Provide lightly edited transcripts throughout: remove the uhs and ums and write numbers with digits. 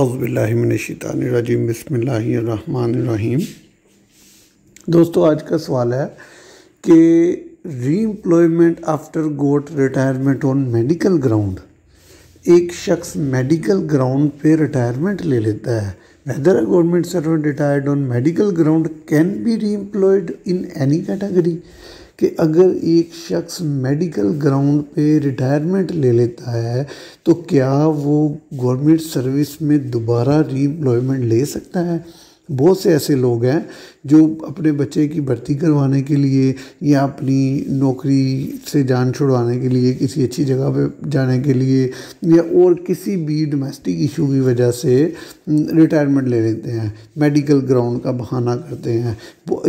औज़ुबिल्लाहि मिनश्शैतानिर्रजीम बिस्मिल्लाहिर्रहमानिर्रहीम। दोस्तों, आज का सवाल है कि reemployment after got retirement on medical ground. एक शख्स मेडिकल ग्राउंड पे रिटायरमेंट ले लेता है, whether a government servant retired on medical ground can be reemployed in any category. कि अगर एक शख्स मेडिकल ग्राउंड पे रिटायरमेंट ले लेता है तो क्या वो गवर्नमेंट सर्विस में दोबारा रीएम्प्लॉयमेंट ले सकता है। बहुत से ऐसे लोग हैं जो अपने बच्चे की भर्ती करवाने के लिए या अपनी नौकरी से जान छुड़वाने के लिए, किसी अच्छी जगह पे जाने के लिए या और किसी भी डोमेस्टिक इशू की वजह से रिटायरमेंट ले लेते हैं, मेडिकल ग्राउंड का बहाना करते हैं।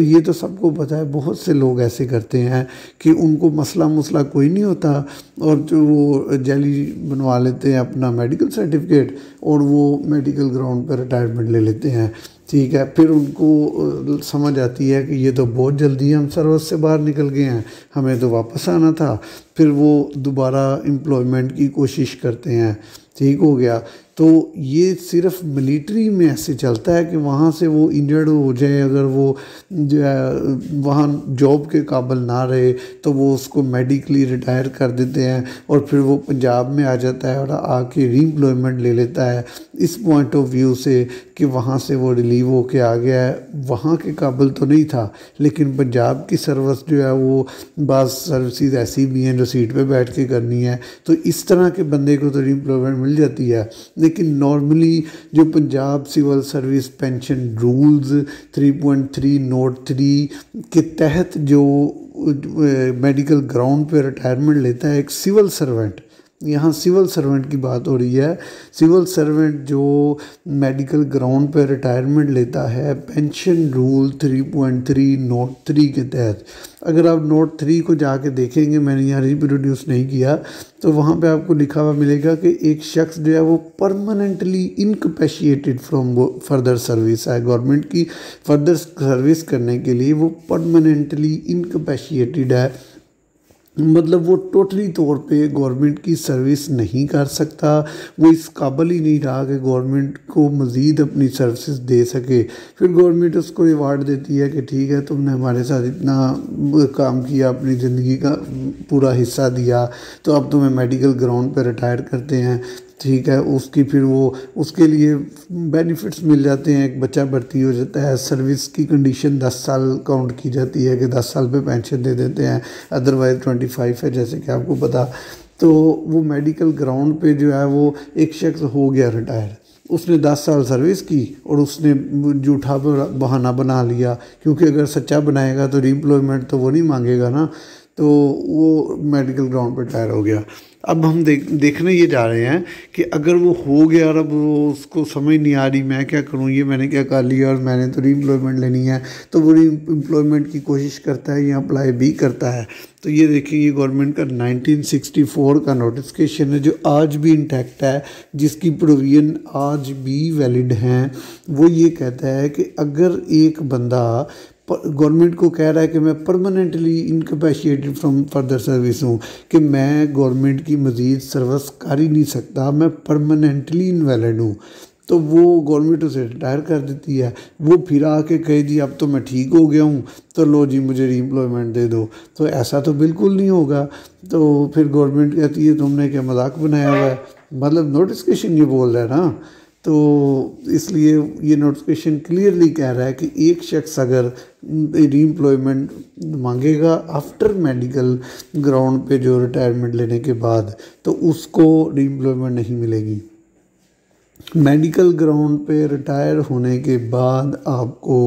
ये तो सबको पता है, बहुत से लोग ऐसे करते हैं कि उनको मसला कोई नहीं होता और जो वो जाली बनवा लेते हैं अपना मेडिकल सर्टिफिकेट और वो मेडिकल ग्राउंड पर रिटायरमेंट ले लेते हैं। ठीक है, फिर उनको समझ आती है कि ये तो बहुत जल्दी हम सर्विस से बाहर निकल गए हैं, हमें तो वापस आना था। फिर वो दोबारा एम्प्लॉयमेंट की कोशिश करते हैं। ठीक हो गया, तो ये सिर्फ मिलिट्री में ऐसे चलता है कि वहाँ से वो इंजर्ड हो जाए, अगर वो जो है वहाँ जॉब के काबिल ना रहे तो वो उसको मेडिकली रिटायर कर देते हैं और फिर वो पंजाब में आ जाता है और आके रीएम्प्लॉयमेंट ले लेता है। इस पॉइंट ऑफ व्यू से कि वहाँ से वो रिलीव होके आ गया है, वहाँ के काबिल तो नहीं था, लेकिन पंजाब की सर्विस जो है वो बास सर्विसेज ऐसी भी हैं जो सीट पर बैठ के करनी है, तो इस तरह के बंदे को तो रीएम्प्लॉयमेंट मिल जाती है। लेकिन नॉर्मली जो Punjab civil service pension rules 3.3 note 3 के तहत जो मेडिकल ग्राउंड पे रिटायरमेंट लेता है एक सिविल सर्वेंट, यहाँ सिविल सर्वेंट की बात हो रही है, सिविल सर्वेंट जो मेडिकल ग्राउंड पे रिटायरमेंट लेता है पेंशन रूल 3.3 नोट 3 के तहत, अगर आप नोट 3 को जाके देखेंगे, मैंने यहाँ रिप्रोड्यूस नहीं किया, तो वहाँ पे आपको लिखा हुआ मिलेगा कि एक शख्स जो है वो permanently incapacitated from further service है, गवर्नमेंट की फर्दर सर्विस करने के लिए वो परमानेंटली इनकैपेसिटेटेड है, मतलब वो टोटली तौर पे गवर्नमेंट की सर्विस नहीं कर सकता, वो इस काबिल ही नहीं रहा कि गवर्नमेंट को मज़ीद अपनी सर्विसेज दे सके। फिर गवर्नमेंट उसको रिवार्ड देती है कि ठीक है, तुमने हमारे साथ इतना काम किया, अपनी ज़िंदगी का पूरा हिस्सा दिया, तो अब तुम्हें मेडिकल ग्राउंड पे रिटायर करते हैं। ठीक है, उसकी फिर वो उसके लिए बेनिफिट्स मिल जाते हैं, एक बच्चा भर्ती हो जाता है, सर्विस की कंडीशन 10 साल काउंट की जाती है कि 10 साल पे पेंशन दे देते हैं, अदरवाइज़ 25 है जैसे कि आपको पता। तो वो मेडिकल ग्राउंड पे जो है वो एक शख्स हो गया रिटायर, उसने 10 साल सर्विस की और उसने झूठा बहाना बना लिया, क्योंकि अगर सच्चा बनाएगा तो रीएम्प्लॉयमेंट तो वो नहीं मांगेगा ना, तो वो मेडिकल ग्राउंड पर रिटायर हो गया। अब हम देखने ये जा रहे हैं कि अगर वो हो गया और अब वो उसको समझ नहीं आ रही मैं क्या करूं, ये मैंने क्या कर लिया और मैंने तो रीएम्प्लॉयमेंट लेनी है, तो वो रीएम्प्लॉयमेंट की कोशिश करता है या अप्लाई भी करता है। तो ये देखिए, ये गवर्नमेंट का 1964 का नोटिफिकेशन है जो आज भी इंटैक्ट है, जिसकी प्रोविजन आज भी वैलिड हैं। वो ये कहता है कि अगर एक बंदा गवर्नमेंट को कह रहा है कि मैं permanently incapacitated from further service हूँ, कि मैं गवर्नमेंट की मज़ीद सर्विस कर ही नहीं सकता, मैं परमानेंटली इनवैलिड हूँ, तो वो गवर्नमेंट उसे रिटायर कर देती है। वो फिर आके कह दी अब तो मैं ठीक हो गया हूँ, तो लो जी मुझे रीएम्प्लॉयमेंट दे दो, तो ऐसा तो बिल्कुल नहीं होगा। तो फिर गवर्नमेंट कहती है तुमने क्या मजाक बनाया हुआ है, मतलब नोटिफिकेशन ये बोल रहा है ना। तो इसलिए ये नोटिफिकेशन क्लियरली कह रहा है कि एक शख्स अगर रीएम्प्लॉयमेंट मांगेगा आफ्टर मेडिकल ग्राउंड पे जो रिटायरमेंट लेने के बाद, तो उसको रीएम्प्लॉयमेंट नहीं मिलेगी। मेडिकल ग्राउंड पे रिटायर होने के बाद आपको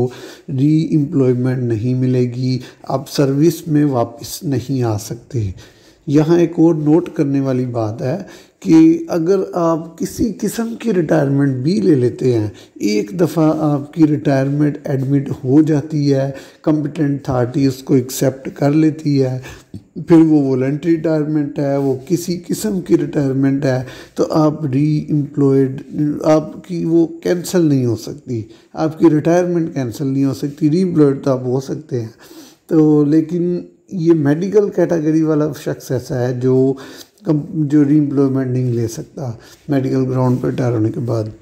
रीएम्प्लॉयमेंट नहीं मिलेगी, आप सर्विस में वापस नहीं आ सकते। यहाँ एक और नोट करने वाली बात है कि अगर आप किसी किस्म की रिटायरमेंट भी ले लेते हैं, एक दफ़ा आपकी रिटायरमेंट एडमिट हो जाती है, कॉम्पिटेंट अथॉरिटी उसको एक्सेप्ट कर लेती है, फिर वो वॉलंटरी रिटायरमेंट है, वो किसी किस्म की रिटायरमेंट है, तो आप रीएम्प्लॉयड, आपकी वो कैंसिल नहीं हो सकती, आपकी रिटायरमेंट कैंसिल नहीं हो सकती, रीएम्प्लॉयड तो आप हो सकते हैं। तो लेकिन ये मेडिकल कैटेगरी वाला शख्स ऐसा है जो रीएम्प्लॉयमेंट नहीं ले सकता मेडिकल ग्राउंड पर रिटायर होने के बाद।